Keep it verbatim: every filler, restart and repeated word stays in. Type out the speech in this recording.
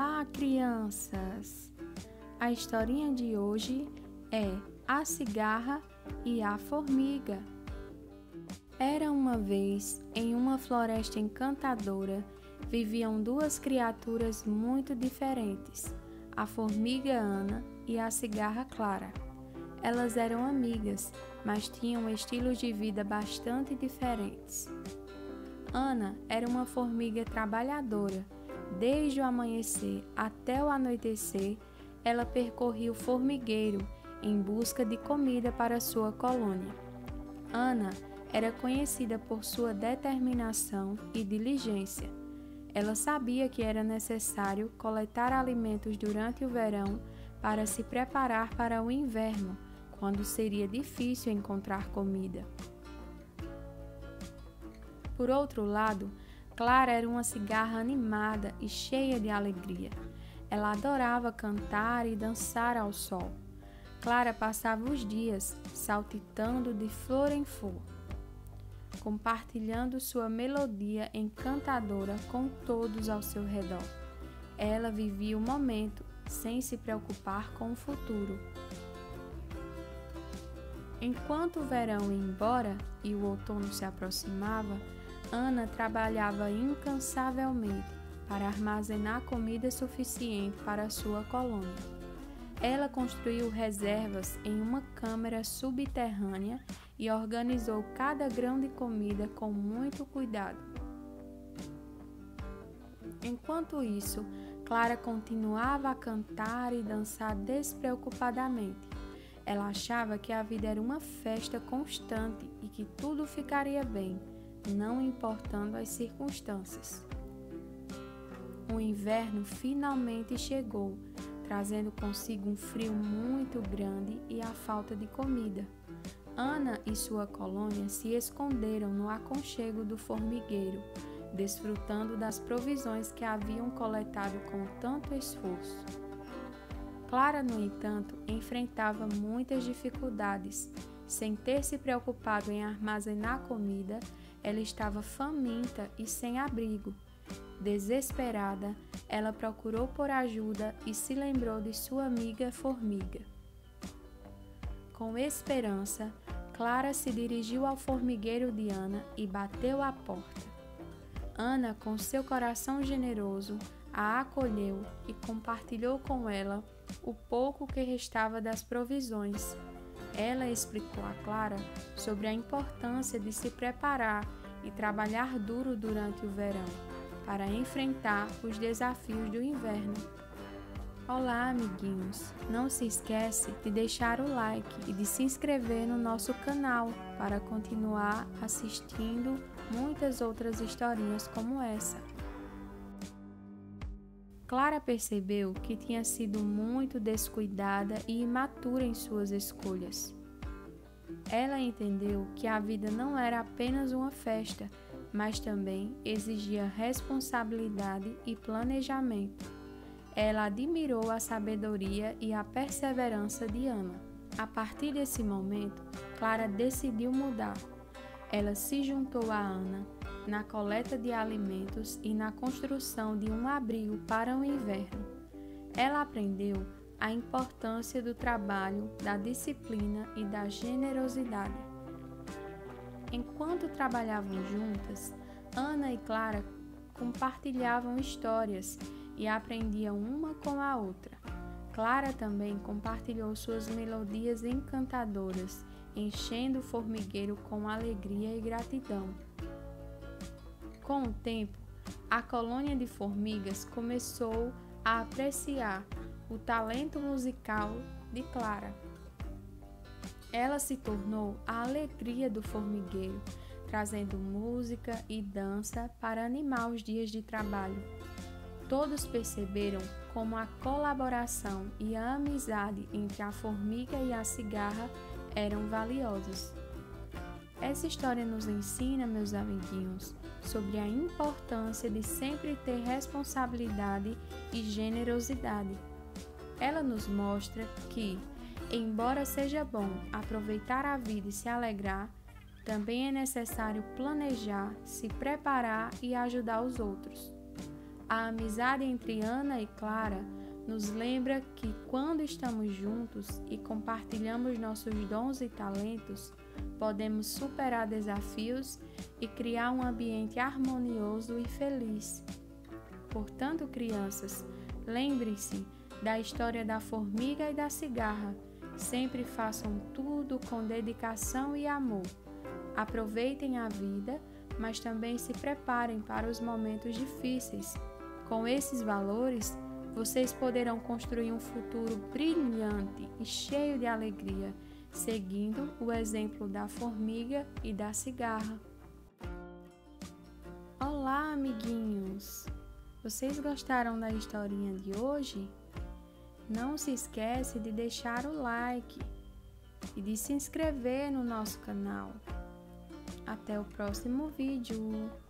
Olá, crianças! A historinha de hoje é A Cigarra e a Formiga. Era uma vez, em uma floresta encantadora, viviam duas criaturas muito diferentes, a formiga Ana e a cigarra Clara. Elas eram amigas, mas tinham estilos de vida bastante diferentes. Ana era uma formiga trabalhadora. Desde o amanhecer até o anoitecer, ela percorria o formigueiro em busca de comida para sua colônia. Ana era conhecida por sua determinação e diligência. Ela sabia que era necessário coletar alimentos durante o verão para se preparar para o inverno, quando seria difícil encontrar comida. Por outro lado, Clara era uma cigarra animada e cheia de alegria. Ela adorava cantar e dançar ao sol. Clara passava os dias saltitando de flor em flor, compartilhando sua melodia encantadora com todos ao seu redor. Ela vivia o momento sem se preocupar com o futuro. Enquanto o verão ia embora e o outono se aproximava, Ana trabalhava incansavelmente para armazenar comida suficiente para sua colônia. Ela construiu reservas em uma câmara subterrânea e organizou cada grão de comida com muito cuidado. Enquanto isso, Clara continuava a cantar e dançar despreocupadamente. Ela achava que a vida era uma festa constante e que tudo ficaria bem, não importando as circunstâncias. O inverno finalmente chegou, trazendo consigo um frio muito grande e a falta de comida. Ana e sua colônia se esconderam no aconchego do formigueiro, desfrutando das provisões que haviam coletado com tanto esforço. Clara, no entanto, enfrentava muitas dificuldades. Sem ter se preocupado em armazenar comida, ela estava faminta e sem abrigo. Desesperada, ela procurou por ajuda e se lembrou de sua amiga formiga. Com esperança, Clara se dirigiu ao formigueiro de Ana e bateu à porta. Ana, com seu coração generoso, a acolheu e compartilhou com ela o pouco que restava das provisões. Ela explicou a Clara sobre a importância de se preparar e trabalhar duro durante o verão, para enfrentar os desafios do inverno. Olá, amiguinhos! Não se esquece de deixar o like e de se inscrever no nosso canal para continuar assistindo muitas outras historinhas como essa. Clara percebeu que tinha sido muito descuidada e imatura em suas escolhas. Ela entendeu que a vida não era apenas uma festa, mas também exigia responsabilidade e planejamento. Ela admirou a sabedoria e a perseverança de Ana. A partir desse momento, Clara decidiu mudar. Ela se juntou a Ana na coleta de alimentos e na construção de um abrigo para o inverno. Ela aprendeu a importância do trabalho, da disciplina e da generosidade. Enquanto trabalhavam juntas, Ana e Clara compartilhavam histórias e aprendiam uma com a outra. Clara também compartilhou suas melodias encantadoras, enchendo o formigueiro com alegria e gratidão. Com o tempo, a colônia de formigas começou a apreciar o talento musical de Clara. Ela se tornou a alegria do formigueiro, trazendo música e dança para animar os dias de trabalho. Todos perceberam como a colaboração e a amizade entre a formiga e a cigarra eram valiosos. Essa história nos ensina, meus amiguinhos, sobre a importância de sempre ter responsabilidade e generosidade. Ela nos mostra que, embora seja bom aproveitar a vida e se alegrar, também é necessário planejar, se preparar e ajudar os outros. A amizade entre Ana e Clara nos lembra que quando estamos juntos e compartilhamos nossos dons e talentos, podemos superar desafios e criar um ambiente harmonioso e feliz. Portanto, crianças, lembrem-se da história da formiga e da cigarra. Sempre façam tudo com dedicação e amor. Aproveitem a vida, mas também se preparem para os momentos difíceis. Com esses valores, vocês poderão construir um futuro brilhante e cheio de alegria, seguindo o exemplo da formiga e da cigarra. Olá, amiguinhos! Vocês gostaram da historinha de hoje? Não se esquece de deixar o like e de se inscrever no nosso canal. Até o próximo vídeo!